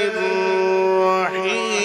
الرحيم.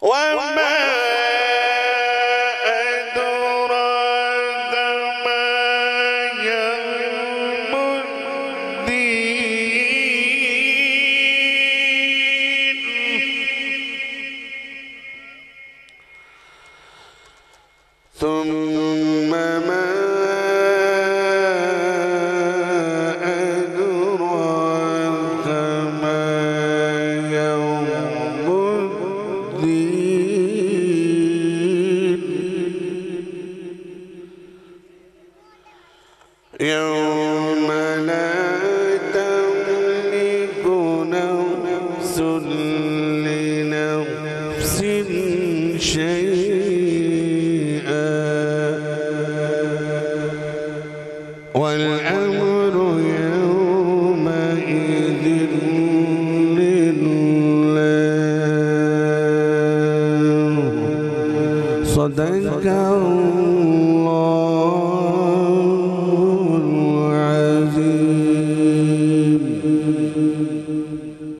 وما ثم ما أدراك ما يوم الدين يوم لا تملك نفس لنفس شيئا والأمر يومئذ لله. صدق الله.